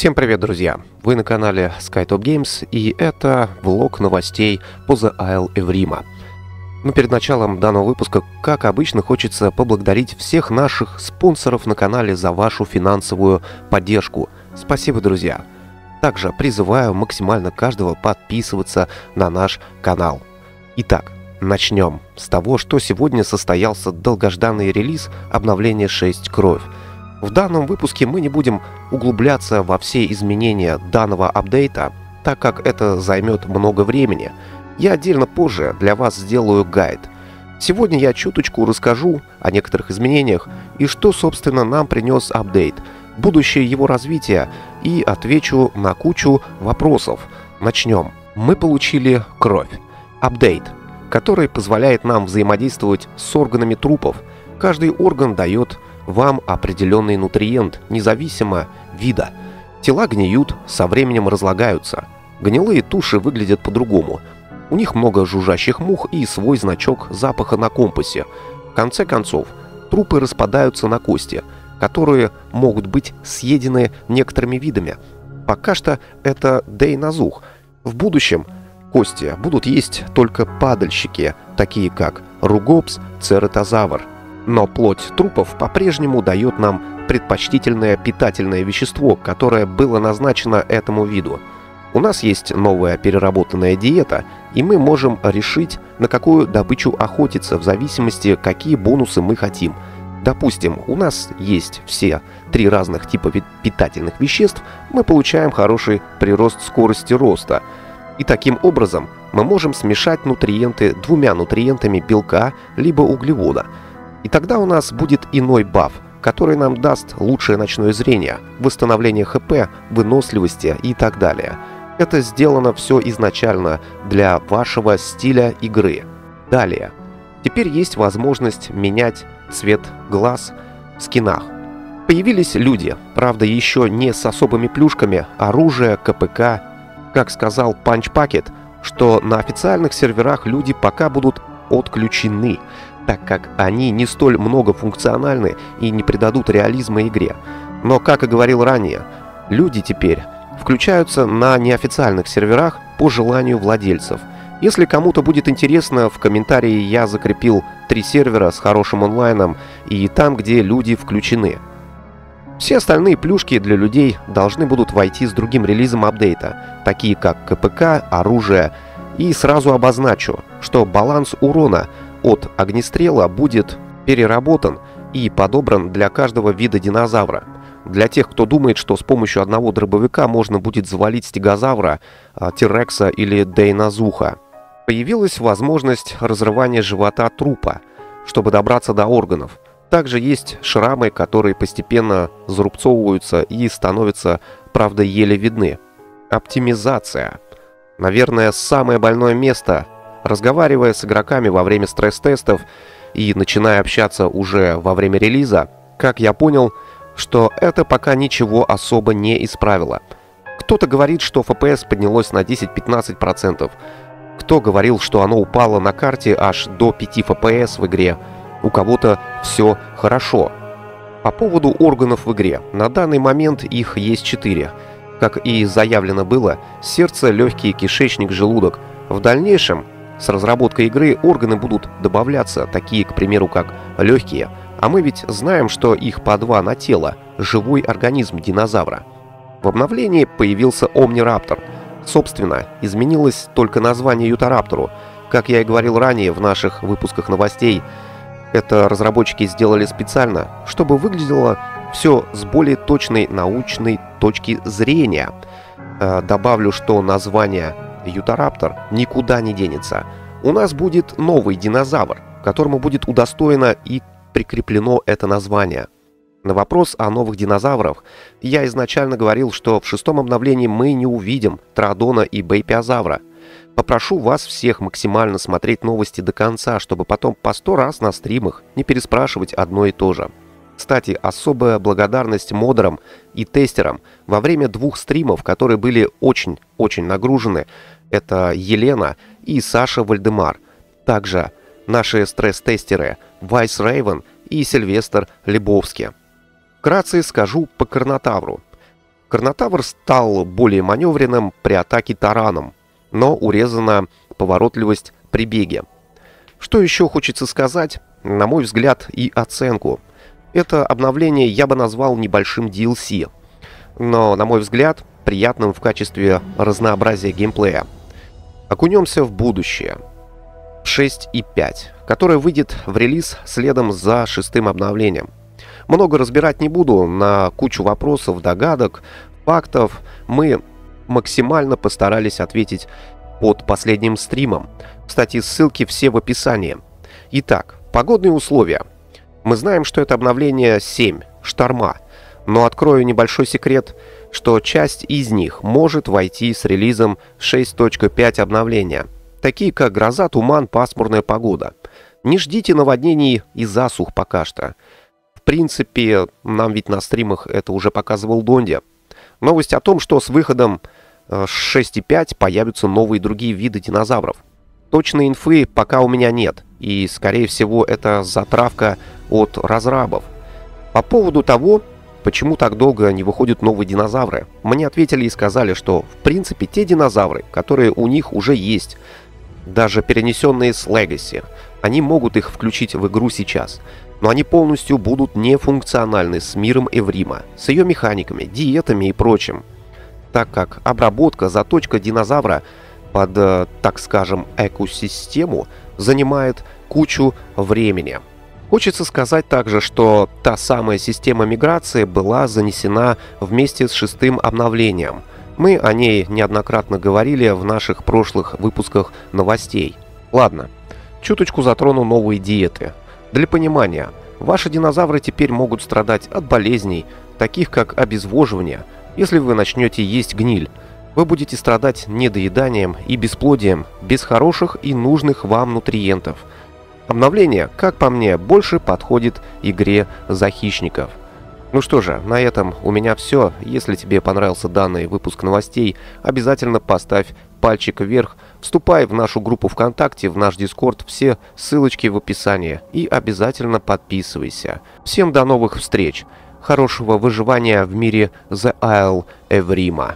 Всем привет, друзья! Вы на канале SkyTop GAMES, и это влог новостей по The Isle Evrima. Но перед началом данного выпуска, как обычно, хочется поблагодарить всех наших спонсоров на канале за вашу финансовую поддержку. Спасибо, друзья! Также призываю максимально каждого подписываться на наш канал. Итак, начнем с того, что сегодня состоялся долгожданный релиз обновления 6 кровь. В данном выпуске мы не будем углубляться во все изменения данного апдейта, так как это займет много времени. Я отдельно позже для вас сделаю гайд. Сегодня я чуточку расскажу о некоторых изменениях и что, собственно, нам принес апдейт, будущее его развития, и отвечу на кучу вопросов. Начнем. Мы получили кровь. Апдейт, который позволяет нам взаимодействовать с органами трупов. Каждый орган дает вам определенный нутриент, независимо вида. Тела гниют, со временем разлагаются. Гнилые туши выглядят по-другому. У них много жужжащих мух и свой значок запаха на компасе. В конце концов, трупы распадаются на кости, которые могут быть съедены некоторыми видами. Пока что это дейназух. В будущем кости будут есть только падальщики, такие как Ругопс, цератозавр. Но плоть трупов по-прежнему дает нам предпочтительное питательное вещество, которое было назначено этому виду. У нас есть новая переработанная диета, и мы можем решить, на какую добычу охотиться в зависимости, какие бонусы мы хотим. Допустим, у нас есть все 3 разных типа питательных веществ, мы получаем хороший прирост скорости роста. И таким образом мы можем смешать нутриенты 2 нутриентами белка либо углевода. И тогда у нас будет иной баф, который нам даст лучшее ночное зрение, восстановление ХП, выносливости и так далее. Это сделано все изначально для вашего стиля игры. Далее. Теперь есть возможность менять цвет глаз в скинах. Появились люди, правда еще не с особыми плюшками, оружие, КПК. Как сказал Панчпакет, что на официальных серверах люди пока будут отключены, так как они не столь многофункциональны и не придадут реализма игре. Но, как и говорил ранее, люди теперь включаются на неофициальных серверах по желанию владельцев. Если кому-то будет интересно, в комментарии я закрепил 3 сервера с хорошим онлайном и там, где люди включены. Все остальные плюшки для людей должны будут войти с другим релизом апдейта, такие как КПК, оружие. И сразу обозначу, что баланс урона от огнестрела будет переработан и подобран для каждого вида динозавра. Для тех, кто думает, что с помощью одного дробовика можно будет завалить стегозавра, тирекса или дейнозуха. Появилась возможность разрывания живота трупа, чтобы добраться до органов. Также есть шрамы, которые постепенно зарубцовываются и становятся, правда, еле видны. Оптимизация. Наверное, самое больное место. Разговаривая с игроками во время стресс-тестов и начиная общаться уже во время релиза, как я понял, что это пока ничего особо не исправило. Кто-то говорит, что FPS поднялось на 10-15%. Кто говорил, что оно упало на карте аж до 5 FPS в игре. У кого-то все хорошо. По поводу органов в игре. На данный момент их есть 4. Как и заявлено было, сердце, легкие, кишечник, желудок. В дальнейшем с разработкой игры органы будут добавляться, такие, к примеру, как легкие, а мы ведь знаем, что их по 2 на тело, живой организм динозавра. В обновлении появился Омнираптор. Собственно, изменилось только название Ютараптору. Как я и говорил ранее в наших выпусках новостей, это разработчики сделали специально, чтобы выглядело все с более точной научной точки зрения. Добавлю, что название Ютараптор никуда не денется. У нас будет новый динозавр, которому будет удостоено и прикреплено это название. На вопрос о новых динозаврах я изначально говорил, что в 6-м обновлении мы не увидим Тродона и Бейпиозавра. Попрошу вас всех максимально смотреть новости до конца, чтобы потом по 100 раз на стримах не переспрашивать одно и то же. Кстати, особая благодарность модерам и тестерам. Во время 2 стримов, которые были очень-очень нагружены, это Елена и Саша Вальдемар. Также наши стресс-тестеры Вайс Рейвен и Сильвестр Лебовски. Вкратце скажу по Корнотавру. Корнотавр стал более маневренным при атаке тараном, но урезана поворотливость при беге. Что еще хочется сказать, на мой взгляд, и оценку. Это обновление я бы назвал небольшим DLC, но, на мой взгляд, приятным в качестве разнообразия геймплея. Окунемся в будущее. 6.5, которое выйдет в релиз следом за шестым обновлением. Много разбирать не буду, на кучу вопросов, догадок, фактов мы максимально постарались ответить под последним стримом. Кстати, ссылки все в описании. Итак, погодные условия. Мы знаем, что это обновление 7, шторма, но открою небольшой секрет, что часть из них может войти с релизом 6.5 обновления, такие как гроза, туман, пасмурная погода. Не ждите наводнений и засух пока что. В принципе, нам ведь на стримах это уже показывал Донди. Новость о том, что с выходом 6.5 появятся новые другие виды динозавров. Точной инфы пока у меня нет, и, скорее всего, это затравка от разрабов. По поводу того, почему так долго не выходят новые динозавры, мне ответили и сказали, что, в принципе, те динозавры, которые у них уже есть, даже перенесенные с Legacy, они могут их включить в игру сейчас, но они полностью будут нефункциональны с миром Эврима, с ее механиками, диетами и прочим, так как обработка, заточка динозавра под, так скажем, экосистему занимает кучу времени. Хочется сказать также, что та самая система миграции была занесена вместе с шестым обновлением. Мы о ней неоднократно говорили в наших прошлых выпусках новостей. Ладно, чуточку затрону новые диеты. Для понимания, ваши динозавры теперь могут страдать от болезней, таких как обезвоживание. Если вы начнете есть гниль, вы будете страдать недоеданием и бесплодием, без хороших и нужных вам нутриентов. Обновление, как по мне, больше подходит игре за хищников. Ну что же, на этом у меня все. Если тебе понравился данный выпуск новостей, обязательно поставь пальчик вверх, вступай в нашу группу ВКонтакте, в наш Дискорд, все ссылочки в описании и обязательно подписывайся. Всем до новых встреч, хорошего выживания в мире The Isle Evrima.